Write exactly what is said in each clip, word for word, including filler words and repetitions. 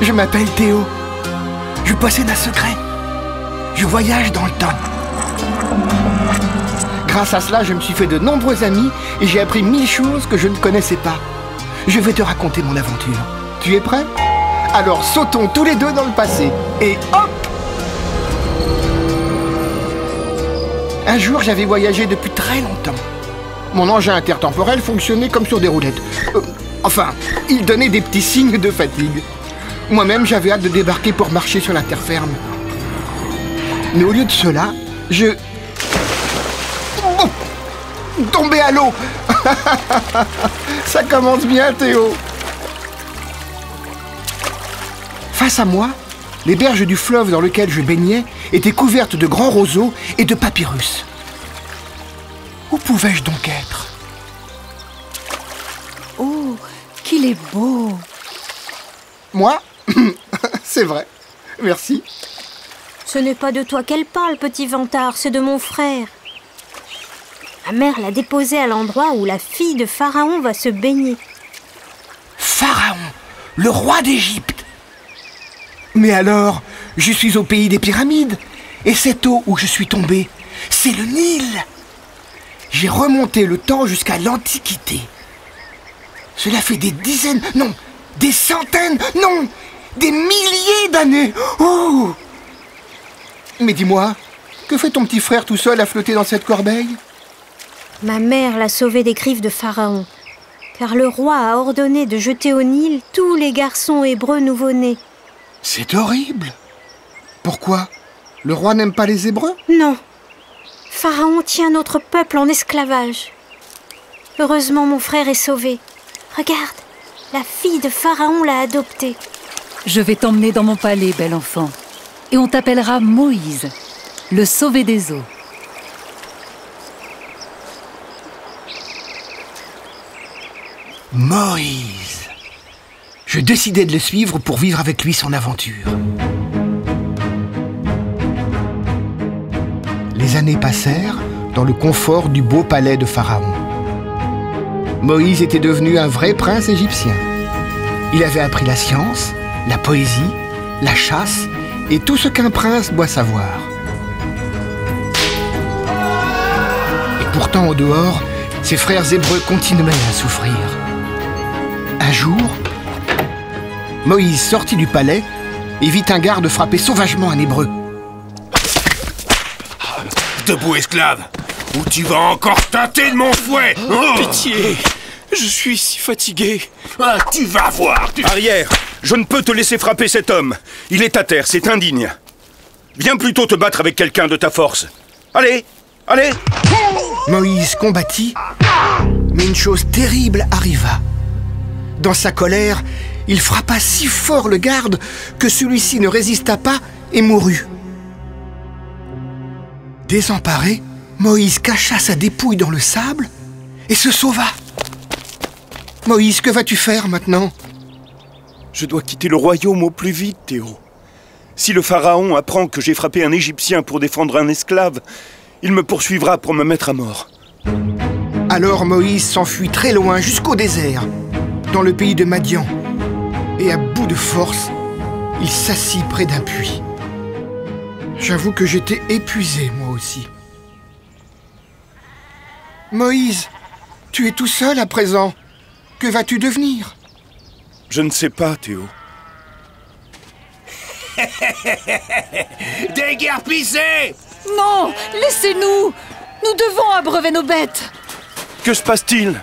Je m'appelle Théo. Je possède un secret. Je voyage dans le temps. Grâce à cela, je me suis fait de nombreux amis et j'ai appris mille choses que je ne connaissais pas. Je vais te raconter mon aventure. Tu es prêt? Alors sautons tous les deux dans le passé. Et hop! Un jour, j'avais voyagé depuis très longtemps. Mon engin intertemporel fonctionnait comme sur des roulettes. Euh, enfin, il donnait des petits signes de fatigue. Moi-même, j'avais hâte de débarquer pour marcher sur la terre ferme. Mais au lieu de cela, je... Oh, tombé à l'eau. Ça commence bien, Théo. Face à moi, les berges du fleuve dans lequel je baignais étaient couvertes de grands roseaux et de papyrus. Où pouvais-je donc être? Oh, qu'il est beau! Moi? C'est vrai. Merci. Ce n'est pas de toi qu'elle parle, petit vantard, c'est de mon frère. Ma mère l'a déposé à l'endroit où la fille de Pharaon va se baigner. Pharaon, le roi d'Égypte! Mais alors, je suis au pays des pyramides, et cette eau où je suis tombée, c'est le Nil. J'ai remonté le temps jusqu'à l'Antiquité. Cela fait des dizaines, non, des centaines, non, des milliers d'années. Oh! Mais dis-moi, que fait ton petit frère tout seul à flotter dans cette corbeille? Ma mère l'a sauvé des griffes de Pharaon, car le roi a ordonné de jeter au Nil tous les garçons hébreux nouveau-nés. C'est horrible! Pourquoi? Le roi n'aime pas les Hébreux? Non. Pharaon tient notre peuple en esclavage. Heureusement, mon frère est sauvé. Regarde, la fille de Pharaon l'a adopté. Je vais t'emmener dans mon palais, bel enfant, et on t'appellera Moïse, le sauvé des eaux. Moïse. Je décidai de le suivre pour vivre avec lui son aventure. Les années passèrent dans le confort du beau palais de Pharaon. Moïse était devenu un vrai prince égyptien. Il avait appris la science, la poésie, la chasse et tout ce qu'un prince doit savoir. Et pourtant, au dehors, ses frères hébreux continuaient à souffrir. Un jour, Moïse sortit du palais et vit un garde frapper sauvagement un Hébreu. « Debout, esclave, ou tu vas encore tâter de mon fouet !»« oh, Pitié, je suis si fatigué. »« Ah, tu vas voir tu... !»« Arrière, je ne peux te laisser frapper cet homme. Il est à terre, c'est indigne. Viens plutôt te battre avec quelqu'un de ta force. Allez, allez !» Moïse combattit, mais une chose terrible arriva. Dans sa colère, il frappa si fort le garde que celui-ci ne résista pas et mourut. Désemparé, Moïse cacha sa dépouille dans le sable et se sauva. Moïse, que vas-tu faire maintenant? Je dois quitter le royaume au plus vite, Théo. Si le pharaon apprend que j'ai frappé un Égyptien pour défendre un esclave, il me poursuivra pour me mettre à mort. Alors Moïse s'enfuit très loin jusqu'au désert, dans le pays de Madian. Et à bout de force, il s'assit près d'un puits. J'avoue que j'étais épuisé, moi aussi. Moïse, tu es tout seul à présent. Que vas-tu devenir? Je ne sais pas, Théo. Déguerpissez! Non, laissez-nous! Nous devons abreuver nos bêtes. Que se passe-t-il?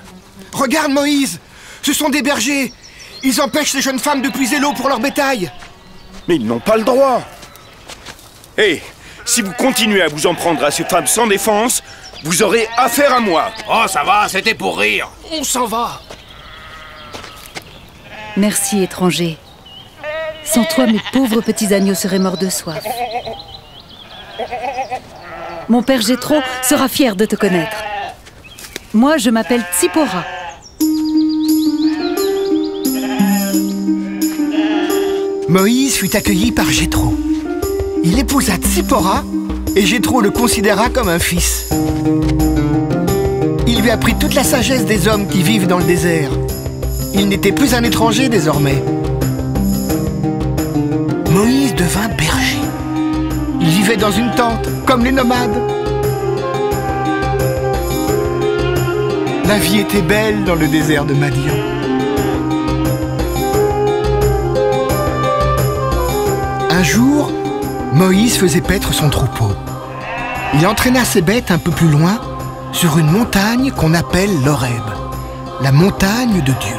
Regarde, Moïse, ce sont des bergers. Ils empêchent les jeunes femmes de puiser l'eau pour leur bétail. Mais ils n'ont pas le droit. Hé, hey, si vous continuez à vous en prendre à ces femmes sans défense, vous aurez affaire à moi. Oh, ça va, c'était pour rire. On s'en va. Merci, étranger. Sans toi, mes pauvres petits agneaux seraient morts de soif. Mon père Jétro sera fier de te connaître. Moi, je m'appelle Tzipora. Moïse fut accueilli par Jétro. Il épousa Tzipora et Jétro le considéra comme un fils. Il lui apprit toute la sagesse des hommes qui vivent dans le désert. Il n'était plus un étranger désormais. Moïse devint berger. Il vivait dans une tente, comme les nomades. La vie était belle dans le désert de Madian. Un jour, Moïse faisait paître son troupeau. Il entraîna ses bêtes un peu plus loin, sur une montagne qu'on appelle l'Horeb, la montagne de Dieu.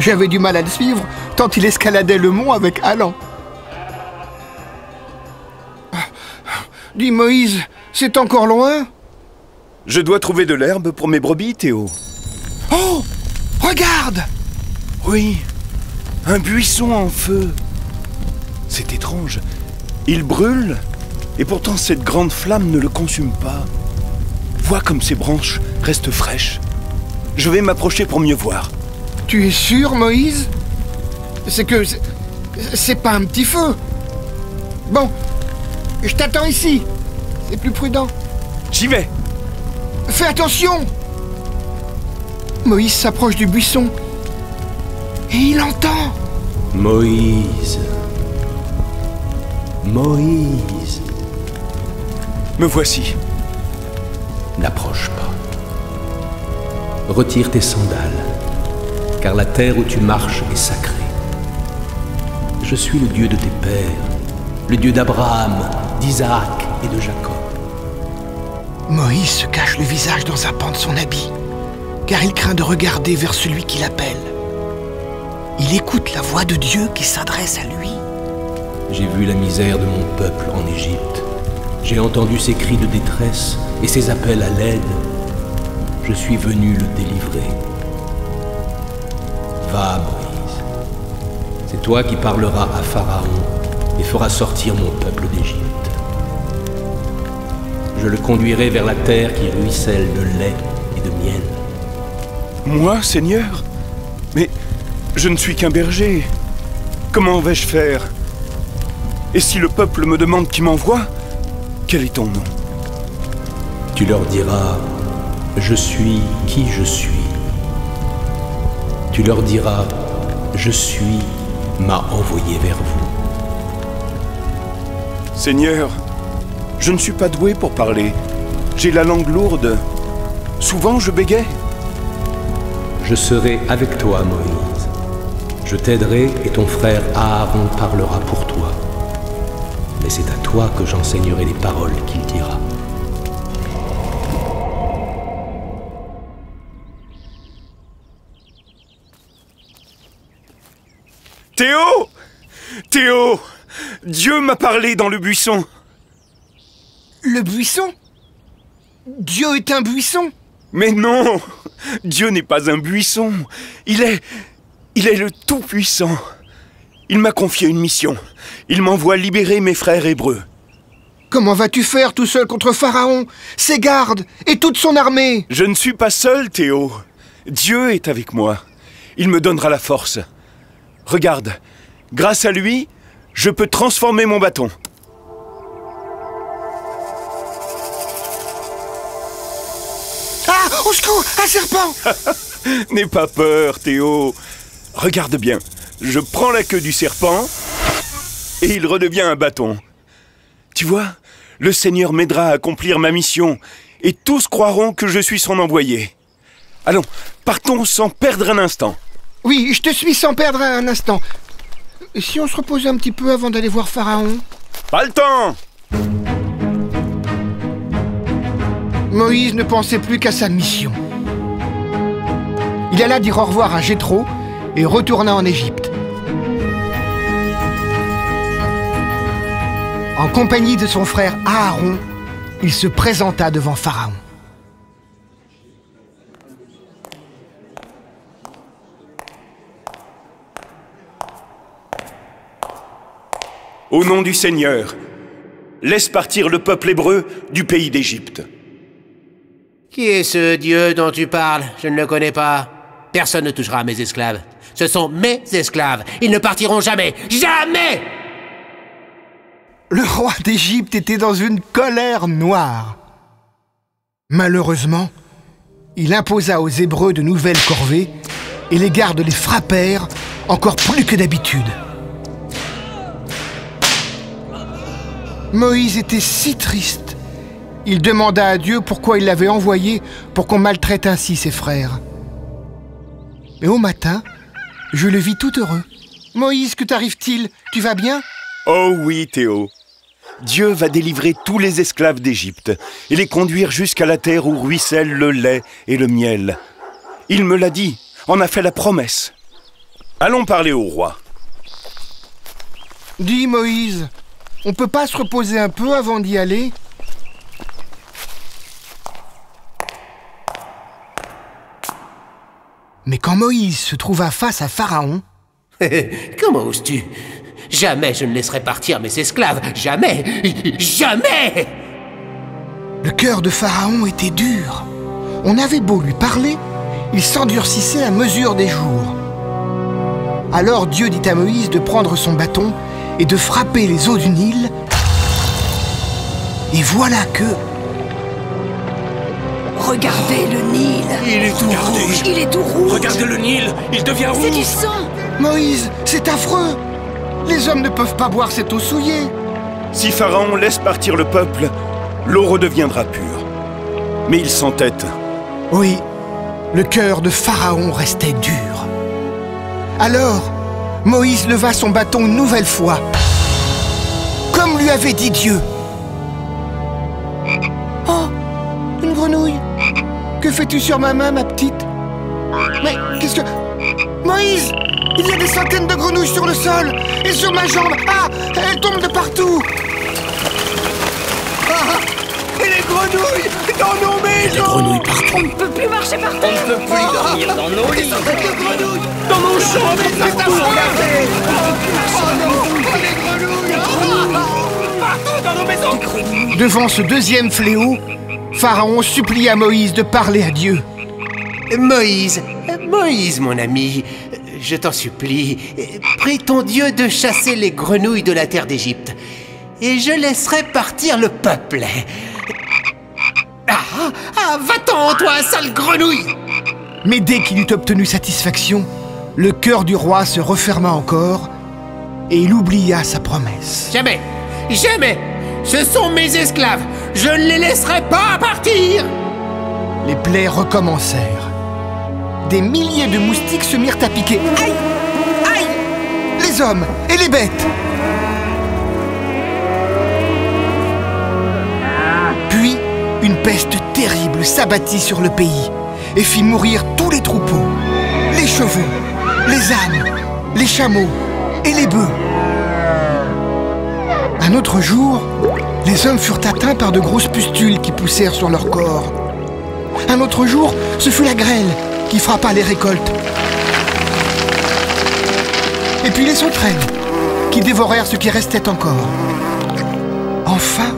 J'avais du mal à le suivre, tant il escaladait le mont avec allant. « Dis Moïse, c'est encore loin ?»« Je dois trouver de l'herbe pour mes brebis, Théo. »« Oh, regarde !»« Oui, un buisson en feu. » C'est étrange. Il brûle, et pourtant cette grande flamme ne le consume pas. Vois comme ses branches restent fraîches. Je vais m'approcher pour mieux voir. » Tu es sûr, Moïse? C'est que... c'est pas un petit feu. Bon, je t'attends ici. C'est plus prudent. J'y vais. Fais attention. Moïse s'approche du buisson. Et il entend. Moïse. Moïse. Me voici. N'approche pas. Retire tes sandales. Car la terre où tu marches est sacrée. Je suis le Dieu de tes pères, le Dieu d'Abraham, d'Isaac et de Jacob. Moïse se cache le visage dans un pan de son habit, car il craint de regarder vers celui qui l'appelle. Il écoute la voix de Dieu qui s'adresse à lui. J'ai vu la misère de mon peuple en Égypte. J'ai entendu ses cris de détresse et ses appels à l'aide. Je suis venu le délivrer. Va, Moïse. C'est toi qui parleras à Pharaon et feras sortir mon peuple d'Égypte. Je le conduirai vers la terre qui ruisselle de lait et de miel. Moi, Seigneur? Mais je ne suis qu'un berger. Comment vais-je faire? Et si le peuple me demande qui m'envoie, quel est ton nom? Tu leur diras, je suis qui je suis. Tu leur diras, je suis, m'a envoyé vers vous. Seigneur, je ne suis pas doué pour parler. J'ai la langue lourde. Souvent, je bégaye. Je serai avec toi, Moïse. Je t'aiderai et ton frère Aaron parlera pour toi. Mais c'est à toi que j'enseignerai les paroles qu'il dira. Théo! Théo! Dieu m'a parlé dans le buisson. Le buisson? Dieu est un buisson? Mais non! Dieu n'est pas un buisson. Il est... Il est le Tout-Puissant. Il m'a confié une mission. Il m'envoie libérer mes frères hébreux. Comment vas-tu faire tout seul contre Pharaon, ses gardes et toute son armée? Je ne suis pas seul, Théo. Dieu est avec moi. Il me donnera la force. Regarde, grâce à lui, je peux transformer mon bâton. Ah! Au secours! Un serpent! N'aie pas peur, Théo. Regarde bien, je prends la queue du serpent et il redevient un bâton. Tu vois, le Seigneur m'aidera à accomplir ma mission et tous croiront que je suis son envoyé. Allons, partons sans perdre un instant. Oui, je te suis sans perdre un instant. Si on se reposait un petit peu avant d'aller voir Pharaon? Pas le temps! Moïse ne pensait plus qu'à sa mission. Il alla dire au revoir à Jéthro et retourna en Égypte. En compagnie de son frère Aaron, il se présenta devant Pharaon. Au nom du Seigneur, laisse partir le peuple hébreu du pays d'Égypte. Qui est ce Dieu dont tu parles? Je ne le connais pas. Personne ne touchera à mes esclaves. Ce sont mes esclaves. Ils ne partiront jamais. Jamais! Le roi d'Égypte était dans une colère noire. Malheureusement, il imposa aux Hébreux de nouvelles corvées et les gardes les frappèrent encore plus que d'habitude. Moïse était si triste. Il demanda à Dieu pourquoi il l'avait envoyé pour qu'on maltraite ainsi ses frères. Mais au matin, je le vis tout heureux. « Moïse, que t'arrive-t-il? Tu vas bien ?»« Oh oui, Théo. Dieu va délivrer tous les esclaves d'Égypte et les conduire jusqu'à la terre où ruisselle le lait et le miel. Il me l'a dit, en a fait la promesse. Allons parler au roi. » « Dis, Moïse, on peut pas se reposer un peu avant d'y aller ?» Mais quand Moïse se trouva face à Pharaon... « Comment oses-tu? Jamais je ne laisserai partir mes esclaves, jamais, jamais !» Le cœur de Pharaon était dur. On avait beau lui parler, il s'endurcissait à mesure des jours. Alors Dieu dit à Moïse de prendre son bâton et de frapper les eaux du Nil. Et voilà que... Regardez le Nil. Il est tout Regardez. rouge. Il est tout rouge. Regardez le Nil, il devient rouge. C'est du sang. Moïse, c'est affreux. Les hommes ne peuvent pas boire cette eau souillée. Si Pharaon laisse partir le peuple, l'eau redeviendra pure. Mais il s'entête. Oui, le cœur de Pharaon restait dur. Alors, Moïse leva son bâton une nouvelle fois, comme lui avait dit Dieu. Oh, une grenouille. Que fais-tu sur ma main, ma petite? Mais qu'est-ce que... Moïse, il y a des centaines de grenouilles sur le sol et sur ma jambe. Ah, elles tombent de partout. Ah, et les grenouilles dans nos maisons. Les grenouilles partout. On ne peut plus marcher par terre. On ne peut plus ah, dormir dans nos lits. Les grenouilles dans nos chambres. C'est affreux. Oh non, les grenouilles partout dans nos maisons. Devant ce deuxième fléau, Pharaon supplia Moïse de parler à Dieu. Moïse, Moïse, mon ami, je t'en supplie, prie ton Dieu de chasser les grenouilles de la terre d'Égypte, et je laisserai partir le peuple. Ah, ah va-t'en, toi, sale grenouille! Mais dès qu'il eut obtenu satisfaction, le cœur du roi se referma encore, et il oublia sa promesse. Jamais, jamais, ce sont mes esclaves, je ne les laisserai pas partir! Les plaies recommencèrent. Des milliers de moustiques se mirent à piquer. Aïe! Aïe! Les hommes et les bêtes. Puis, une peste terrible s'abattit sur le pays et fit mourir tous les troupeaux, les chevaux, les ânes, les chameaux et les bœufs. Un autre jour, les hommes furent atteints par de grosses pustules qui poussèrent sur leur corps. Un autre jour, ce fut la grêle qui frappa les récoltes. Et puis les sauterelles, qui dévorèrent ce qui restait encore. Enfin,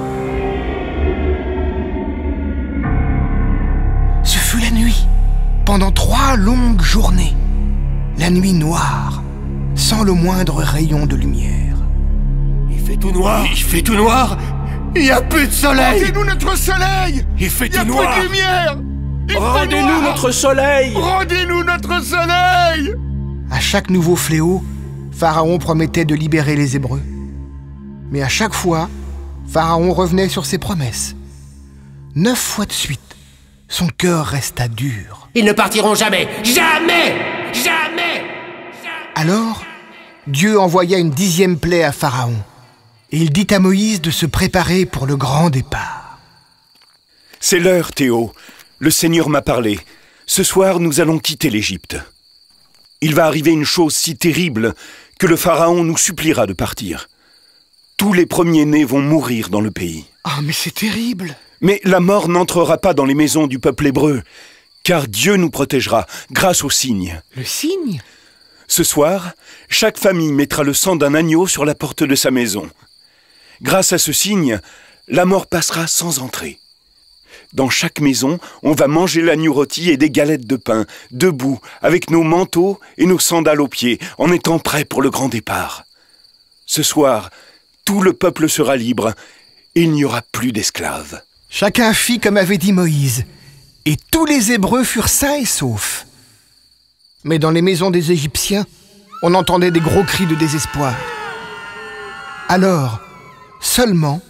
ce fut la nuit, pendant trois longues journées. La nuit noire, sans le moindre rayon de lumière. Il fait tout noir. Il fait tout noir. Il n'y a plus de soleil. Rendez-nous notre soleil. Il fait tout noir. Il n'y a plus de lumière. Rendez-nous notre soleil! Rendez-nous notre soleil! À chaque nouveau fléau, Pharaon promettait de libérer les Hébreux. Mais à chaque fois, Pharaon revenait sur ses promesses. Neuf fois de suite, son cœur resta dur. Ils ne partiront jamais! Jamais! Jamais! Alors, Dieu envoya une dixième plaie à Pharaon. Et il dit à Moïse de se préparer pour le grand départ. C'est l'heure, Théo. Le Seigneur m'a parlé. Ce soir, nous allons quitter l'Égypte. Il va arriver une chose si terrible que le Pharaon nous suppliera de partir. Tous les premiers-nés vont mourir dans le pays. Ah, mais c'est terrible! Mais la mort n'entrera pas dans les maisons du peuple hébreu, car Dieu nous protégera grâce au signe. Le signe? Ce soir, chaque famille mettra le sang d'un agneau sur la porte de sa maison. Grâce à ce signe, la mort passera sans entrée. Dans chaque maison, on va manger l'agneau rôti et des galettes de pain, debout, avec nos manteaux et nos sandales aux pieds, en étant prêts pour le grand départ. Ce soir, tout le peuple sera libre et il n'y aura plus d'esclaves. Chacun fit comme avait dit Moïse, et tous les Hébreux furent sains et saufs. Mais dans les maisons des Égyptiens, on entendait des gros cris de désespoir. Alors, seulement,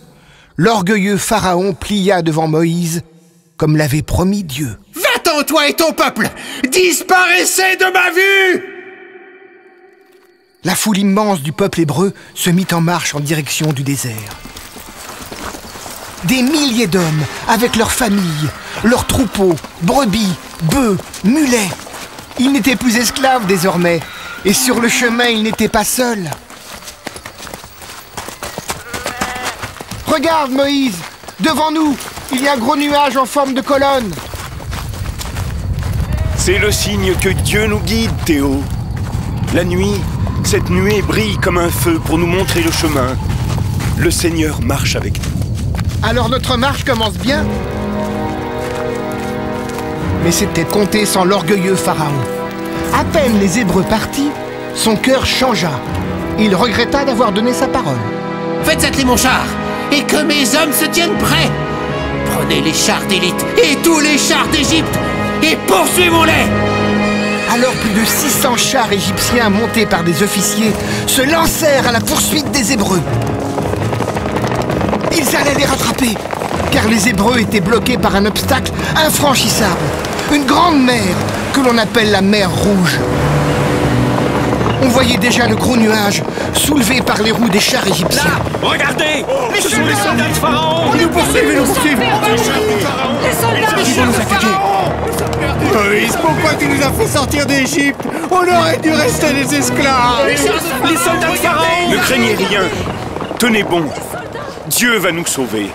l'orgueilleux Pharaon plia devant Moïse, comme l'avait promis Dieu. « Va-t'en, toi et ton peuple! Disparaissez de ma vue !» La foule immense du peuple hébreu se mit en marche en direction du désert. Des milliers d'hommes, avec leurs familles, leurs troupeaux, brebis, bœufs, mulets. Ils n'étaient plus esclaves désormais, et sur le chemin, ils n'étaient pas seuls. « Regarde, Moïse, devant nous, il y a un gros nuage en forme de colonne. » C'est le signe que Dieu nous guide, Théo. La nuit, cette nuée brille comme un feu pour nous montrer le chemin. Le Seigneur marche avec nous. Alors notre marche commence bien. Mais c'était compté sans l'orgueilleux Pharaon. À peine les Hébreux partis, son cœur changea. Il regretta d'avoir donné sa parole. Faites atteler mon char, et que mes hommes se tiennent prêts. Prenez les chars d'élite et tous les chars d'Égypte, et poursuivons-les. Alors plus de six cents chars égyptiens montés par des officiers se lancèrent à la poursuite des Hébreux. Ils allaient les rattraper, car les Hébreux étaient bloqués par un obstacle infranchissable, une grande mer que l'on appelle la mer Rouge. On voyait déjà le gros nuage soulevé par les roues des chars égyptiens. Là, regardez, oh, les ce sont les soldats de Pharaon. Ils nous poursuivent, ils nous poursuivent. Les soldats de Pharaon. Ils vont nous attaquer. Moïse, pourquoi tu nous as fait sortir d'Égypte? On aurait dû rester des esclaves. Les, les soldats de Pharaon. Ne craignez rien, tenez bon. Dieu va nous sauver.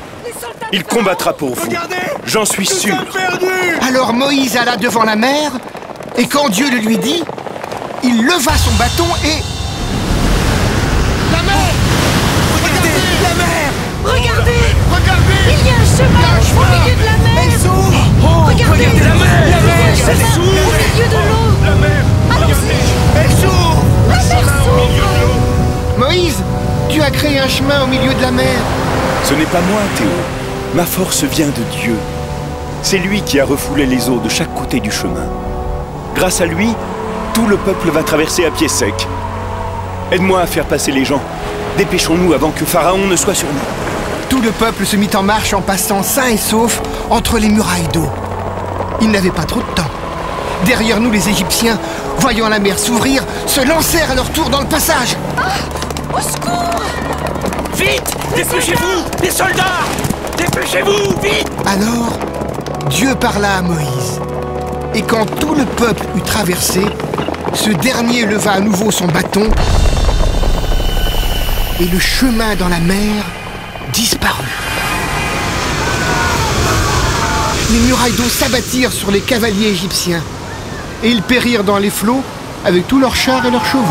Il combattra pour vous. J'en suis sûr. Alors Moïse alla devant la mer, et quand Dieu le lui dit, il leva son bâton et... La mer! Regardez, regardez la mer! Regardez! Regardez! Il y a un chemin au milieu de la mer! Elle s'ouvre! Oh, regardez, regardez la mer! La mer! Elle s'ouvre! Au milieu de l'eau! La mer! Allons-y! Elle s'ouvre! La mer s'ouvre! Moïse, tu as créé un chemin au milieu de la mer. Ce n'est pas moi, Théo. Ma force vient de Dieu. C'est lui qui a refoulé les eaux de chaque côté du chemin. Grâce à lui, tout le peuple va traverser à pied sec. Aide-moi à faire passer les gens. Dépêchons-nous avant que Pharaon ne soit sur nous. Tout le peuple se mit en marche en passant sain et sauf entre les murailles d'eau. Ils n'avaient pas trop de temps. Derrière nous, les Égyptiens, voyant la mer s'ouvrir, se lancèrent à leur tour dans le passage. Ah, au secours! Vite! Dépêchez-vous! Les soldats! Dépêchez-vous! Vite! Alors, Dieu parla à Moïse. Et quand tout le peuple eut traversé, ce dernier leva à nouveau son bâton et le chemin dans la mer disparut. Les murailles d'eau s'abattirent sur les cavaliers égyptiens et ils périrent dans les flots avec tous leurs chars et leurs chevaux.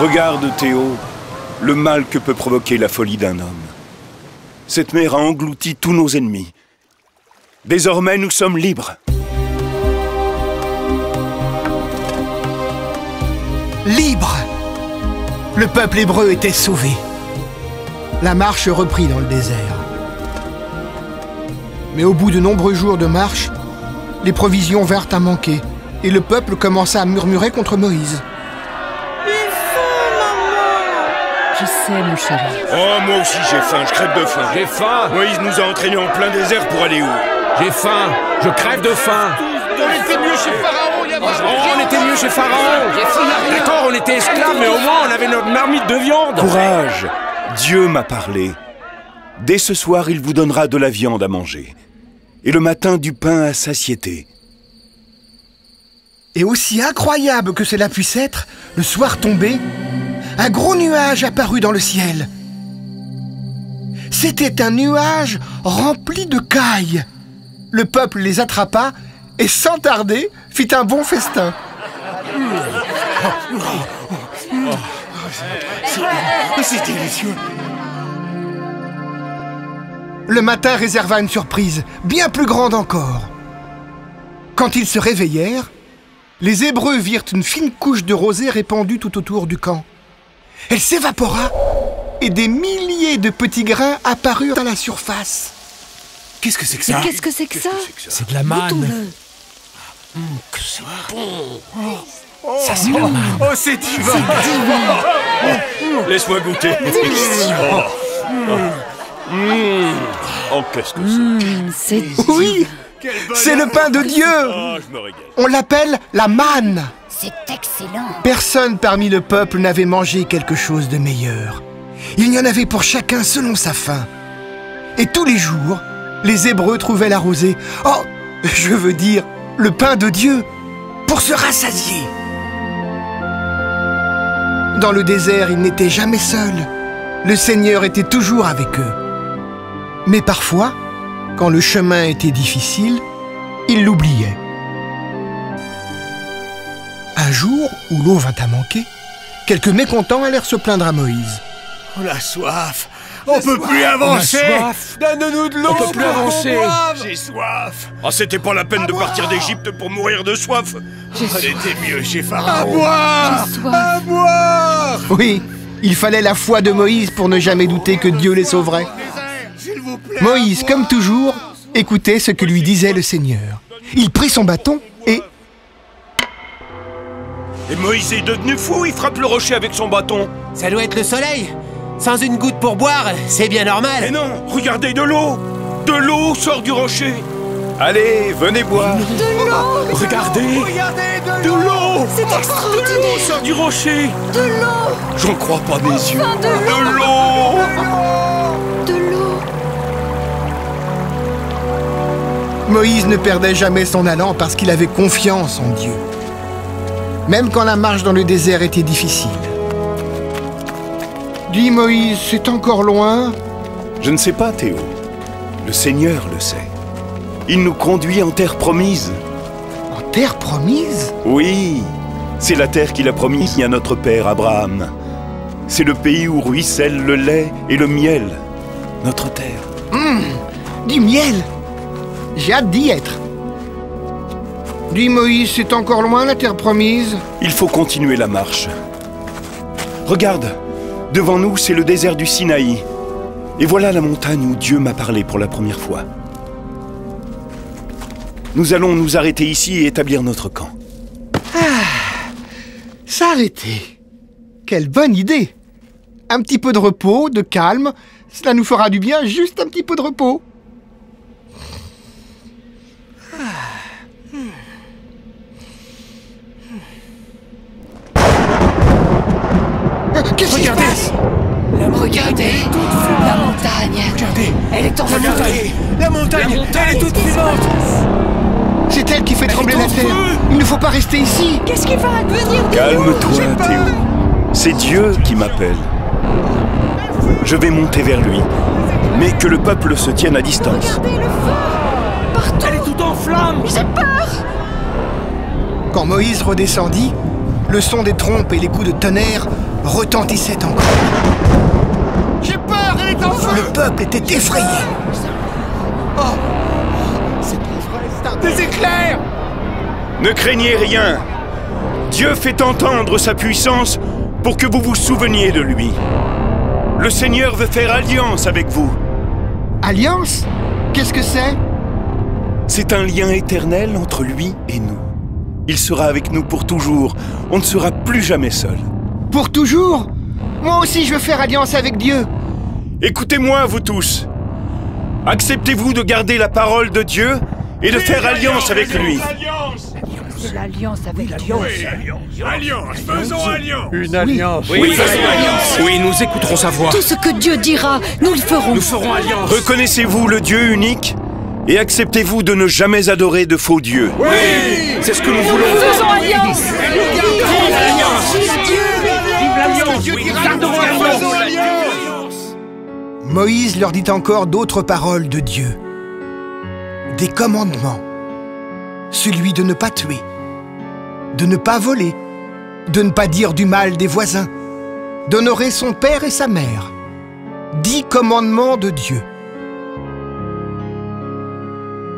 Regarde, Théo, le mal que peut provoquer la folie d'un homme. Cette mer a englouti tous nos ennemis. Désormais, nous sommes libres. Libres! Le peuple hébreu était sauvé. La marche reprit dans le désert. Mais au bout de nombreux jours de marche, les provisions vinrent à manquer et le peuple commença à murmurer contre Moïse. Il faut, maman! Je sais, mon chéri. Oh, moi aussi j'ai faim, je crève de faim. J'ai faim! Moïse nous a entraînés en plein désert pour aller où? J'ai faim, je crève de faim. On était mieux chez Pharaon, il y avait... Oh, on était mieux chez Pharaon. D'accord, on était esclaves, mais au moins on avait notre marmite de viande. Courage, Dieu m'a parlé. Dès ce soir, il vous donnera de la viande à manger. Et le matin, du pain à satiété. Et aussi incroyable que cela puisse être, le soir tombé, un gros nuage apparut dans le ciel. C'était un nuage rempli de cailles. Le peuple les attrapa et, sans tarder, fit un bon festin. C'est délicieux. Le matin réserva une surprise, bien plus grande encore. Quand ils se réveillèrent, les Hébreux virent une fine couche de rosée répandue tout autour du camp. Elle s'évapora et des milliers de petits grains apparurent à la surface. Qu'est-ce que c'est que ça? Qu'est-ce que c'est que ça? C'est de la manne. Goûtons-le. Mmh, que c'est bon. Oh. Oh, ça c'est la marne. Oh, c'est divin. divin. Laisse-moi goûter. Oh, oh qu'est-ce que c'est mmh, oui, c'est le pain de Dieu. Oh, je me régale. On l'appelle la manne. C'est excellent. Personne parmi le peuple n'avait mangé quelque chose de meilleur. Il y en avait pour chacun selon sa faim. Et tous les jours, les Hébreux trouvaient la rosée. Oh, je veux dire, le pain de Dieu pour se rassasier. Dans le désert, ils n'étaient jamais seuls. Le Seigneur était toujours avec eux. Mais parfois, quand le chemin était difficile, ils l'oubliaient. Un jour où l'eau vint à manquer, quelques mécontents allèrent se plaindre à Moïse. « On a soif. On ne peut plus avancer. Donne-nous de l'eau. On peut plus avancer. J'ai soif. » Ah, c'était pas la peine de partir d'Égypte pour mourir de soif. C'était mieux chez Pharaon. À boire. À boire. Oui, il fallait la foi de Moïse pour ne jamais douter que Dieu les sauverait. Moïse, comme toujours, écoutait ce que lui disait le Seigneur. Il prit son bâton et... Et Moïse est devenu fou, il frappe le rocher avec son bâton. Ça doit être le soleil. Sans une goutte pour boire, c'est bien normal. Mais non, regardez, de l'eau. De l'eau sort du rocher. Allez, venez boire. De l'eau. Regardez. Regardez, de l'eau. C'est extraordinaire. De l'eau sort du rocher. De l'eau. J'en crois pas mes yeux. Enfin, de l'eau. De l'eau. Moïse ne perdait jamais son allant parce qu'il avait confiance en Dieu. Même quand la marche dans le désert était difficile. « Dis Moïse, c'est encore loin ?» Je ne sais pas, Théo. Le Seigneur le sait. Il nous conduit en terre promise. En terre promise? Oui, c'est la terre qu'il a promise à notre père Abraham. C'est le pays où ruisselle le lait et le miel. Notre terre. Mmh, du miel! J'ai hâte d'y être. « Dis Moïse, c'est encore loin la terre promise ?» Il faut continuer la marche. Regarde, devant nous, c'est le désert du Sinaï. Et voilà la montagne où Dieu m'a parlé pour la première fois. Nous allons nous arrêter ici et établir notre camp. Ah, s'arrêter. Quelle bonne idée. Un petit peu de repos, de calme, cela nous fera du bien, juste un petit peu de repos. Qu'est-ce qui se passe? Regardez, la montagne. Regardez, elle est en feu. La montagne, elle est toute vivante. C'est elle qui fait trembler la terre. Il ne faut pas rester ici. Qu'est-ce qui va advenir? Calme-toi, Théo. C'est Dieu qui m'appelle. Je vais monter vers lui, mais que le peuple se tienne à distance. Regardez le feu, partout. Elle est toute en flammes. J'ai peur. Quand Moïse redescendit, le son des trompes et les coups de tonnerre retentissait encore. J'ai peur, elle est en feu. Le peuple était effrayé. Oh, c'est pas vrai, c'est un... Des éclairs. Ne craignez rien. Dieu fait entendre sa puissance pour que vous vous souveniez de lui. Le Seigneur veut faire alliance avec vous. Alliance? Qu'est-ce que c'est? C'est un lien éternel entre lui et nous. Il sera avec nous pour toujours. On ne sera plus jamais seul. Pour toujours? Moi aussi je veux faire alliance avec Dieu. Écoutez-moi, vous tous. Acceptez-vous de garder la parole de Dieu et de oui, faire alliance avec lui. Alliance, l'alliance avec Dieu. Oui, alliance. Alliance, faisons alliance. Une alliance. Oui, oui, faisons alliance. Oui, nous écouterons sa voix. Tout ce que Dieu dira, nous le ferons. Nous ferons alliance. Reconnaissez-vous le Dieu unique et acceptez-vous de ne jamais adorer de faux dieux. Oui, oui. C'est ce que nous, nous voulons. Nous faisons alliance. Moïse leur dit encore d'autres paroles de Dieu, des commandements, celui de ne pas tuer, de ne pas voler, de ne pas dire du mal des voisins, d'honorer son père et sa mère, dix commandements de Dieu.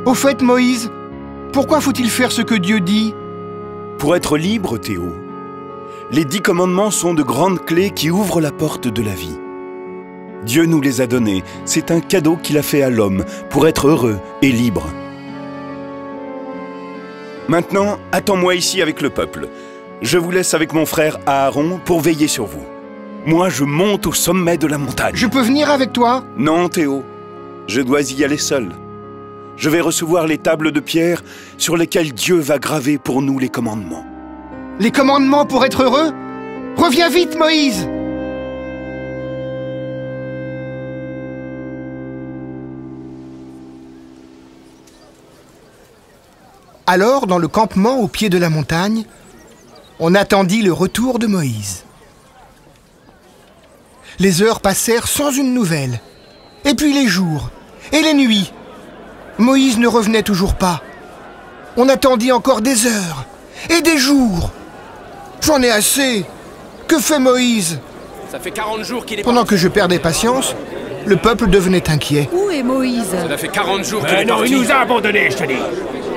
Au fait, Moïse, pourquoi faut-il faire ce que Dieu dit? Pour être libre, Théo. Les dix commandements sont de grandes clés qui ouvrent la porte de la vie. Dieu nous les a donnés. C'est un cadeau qu'il a fait à l'homme pour être heureux et libre. Maintenant, attends-moi ici avec le peuple. Je vous laisse avec mon frère Aaron pour veiller sur vous. Moi, je monte au sommet de la montagne. Je peux venir avec toi? Non, Théo. Je dois y aller seul. Je vais recevoir les tables de pierre sur lesquelles Dieu va graver pour nous les commandements. Les commandements pour être heureux? Reviens vite, Moïse! Alors, dans le campement au pied de la montagne, on attendit le retour de Moïse. Les heures passèrent sans une nouvelle, et puis les jours, et les nuits. Moïse ne revenait toujours pas. On attendit encore des heures, et des jours. J'en ai assez. Que fait Moïse? Ça fait quarante jours qu'il est... Pendant que je perdais patience, le peuple devenait inquiet. Où est Moïse? Ça fait quarante jours qu'il est parti. Il nous a abandonnés, je te dis.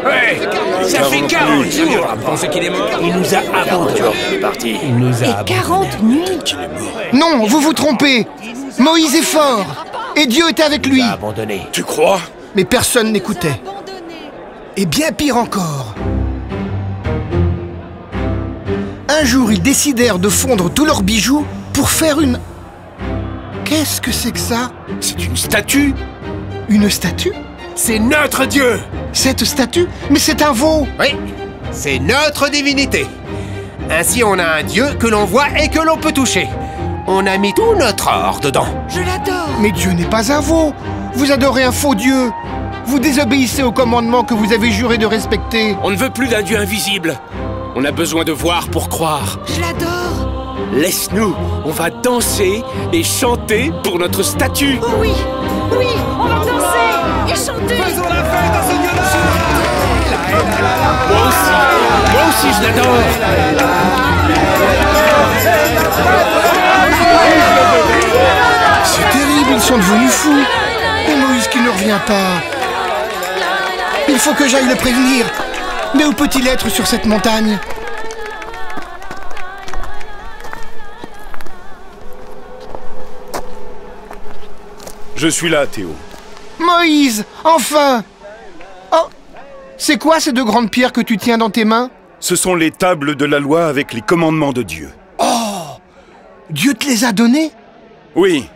Ouais, ça fait quarante jours. Pensez qu'il est mort. Il nous a abandonnés. Il est parti. Il nous a abandonnés. Et quarante nuits. Non, vous vous trompez. Moïse est fort. Et Dieu est avec lui. Tu crois? Mais personne n'écoutait. Et bien pire encore. Un jour, ils décidèrent de fondre tous leurs bijoux pour faire une... Qu'est-ce que c'est que ça? C'est une statue. Une statue? C'est notre Dieu. Cette statue? Mais c'est un veau. Oui, c'est notre divinité. Ainsi, on a un Dieu que l'on voit et que l'on peut toucher. On a mis tout notre or dedans. Je l'adore. Mais Dieu n'est pas un veau. Vous adorez un faux Dieu. Vous désobéissez aux commandements que vous avez juré de respecter. On ne veut plus d'un Dieu invisible. On a besoin de voir pour croire. Je l'adore. Laisse-nous. On va danser et chanter pour notre statue. Oh oui, oui, on va danser et chanter. Faisons la fête à ce Dieu-là. Moi aussi, moi aussi je l'adore. C'est terrible, ils sont devenus fous. Et Moïse qui ne revient pas. Il faut que j'aille le prévenir. Mais où peut-il être sur cette montagne? Je suis là, Théo. Moïse, enfin! Oh! C'est quoi ces deux grandes pierres que tu tiens dans tes mains? Ce sont les tables de la loi avec les commandements de Dieu. Oh! Dieu te les a données? Oui,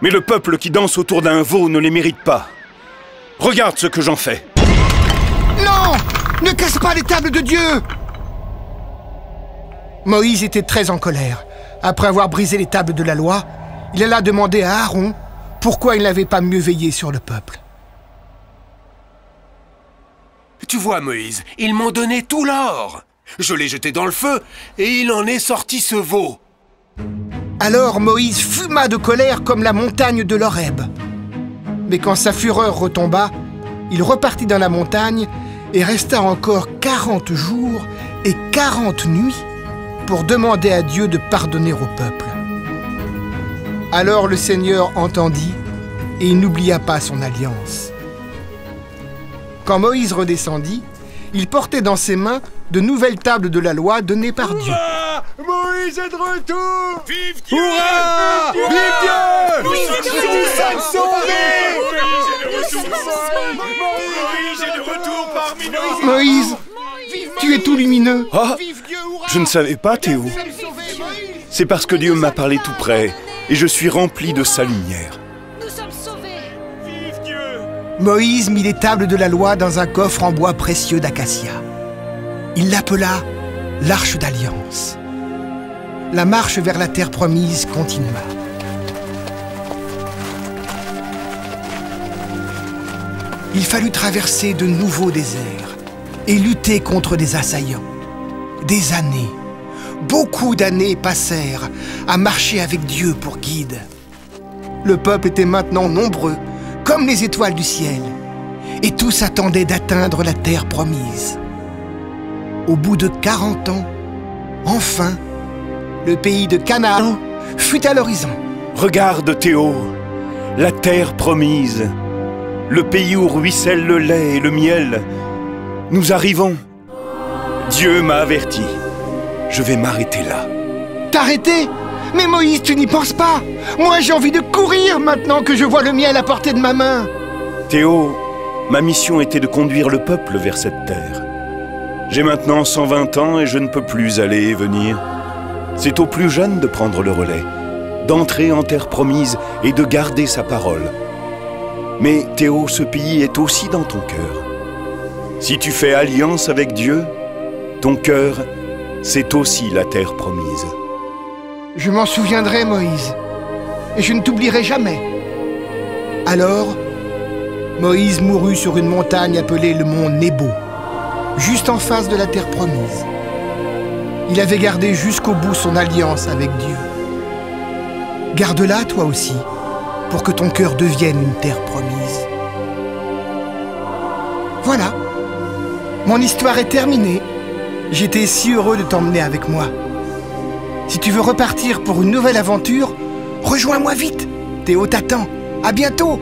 mais le peuple qui danse autour d'un veau ne les mérite pas. Regarde ce que j'en fais. Non! Ne casse pas les tables de Dieu! Moïse était très en colère. Après avoir brisé les tables de la loi, il alla demander à Aaron pourquoi il n'avait pas mieux veillé sur le peuple. Tu vois, Moïse, ils m'ont donné tout l'or. Je l'ai jeté dans le feu et il en est sorti ce veau. Alors Moïse fuma de colère comme la montagne de l'Horeb. Mais quand sa fureur retomba, il repartit dans la montagne et resta encore quarante jours et quarante nuits pour demander à Dieu de pardonner au peuple. Alors le Seigneur entendit et il n'oublia pas son alliance. Quand Moïse redescendit, il portait dans ses mains de nouvelles tables de la loi données par Dieu. Moïse est de retour! Vive Dieu! Hurrah! Vive Dieu! Moïse est de retour parmi nous! Moïse, tu es tout lumineux! Ah, je ne savais pas, Théo. C'est parce que Dieu m'a parlé tout près et je suis rempli de sa lumière. Nous sommes sauvés! Vive Dieu! Moïse mit les tables de la loi dans un coffre en bois précieux d'acacia. Il l'appela l'Arche d'Alliance. La marche vers la terre promise continua. Il fallut traverser de nouveaux déserts et lutter contre des assaillants. Des années, beaucoup d'années passèrent à marcher avec Dieu pour guide. Le peuple était maintenant nombreux, comme les étoiles du ciel, et tous attendaient d'atteindre la terre promise. Au bout de quarante ans, enfin, le pays de Canaan fut à l'horizon. Regarde, Théo, la terre promise, le pays où ruisselle le lait et le miel. Nous arrivons. Dieu m'a averti. Je vais m'arrêter là. T'arrêter? Mais Moïse, tu n'y penses pas. Moi, j'ai envie de courir maintenant que je vois le miel à portée de ma main. Théo, ma mission était de conduire le peuple vers cette terre. J'ai maintenant cent vingt ans et je ne peux plus aller et venir. C'est aux plus jeunes de prendre le relais, d'entrer en terre promise et de garder sa parole. Mais Théo, ce pays est aussi dans ton cœur. Si tu fais alliance avec Dieu, ton cœur, c'est aussi la terre promise. Je m'en souviendrai, Moïse, et je ne t'oublierai jamais. Alors, Moïse mourut sur une montagne appelée le mont Nebo, juste en face de la terre promise. Il avait gardé jusqu'au bout son alliance avec Dieu. Garde-la toi aussi, pour que ton cœur devienne une terre promise. Voilà, mon histoire est terminée. J'étais si heureux de t'emmener avec moi. Si tu veux repartir pour une nouvelle aventure, rejoins-moi vite. Théo t'attend. À bientôt.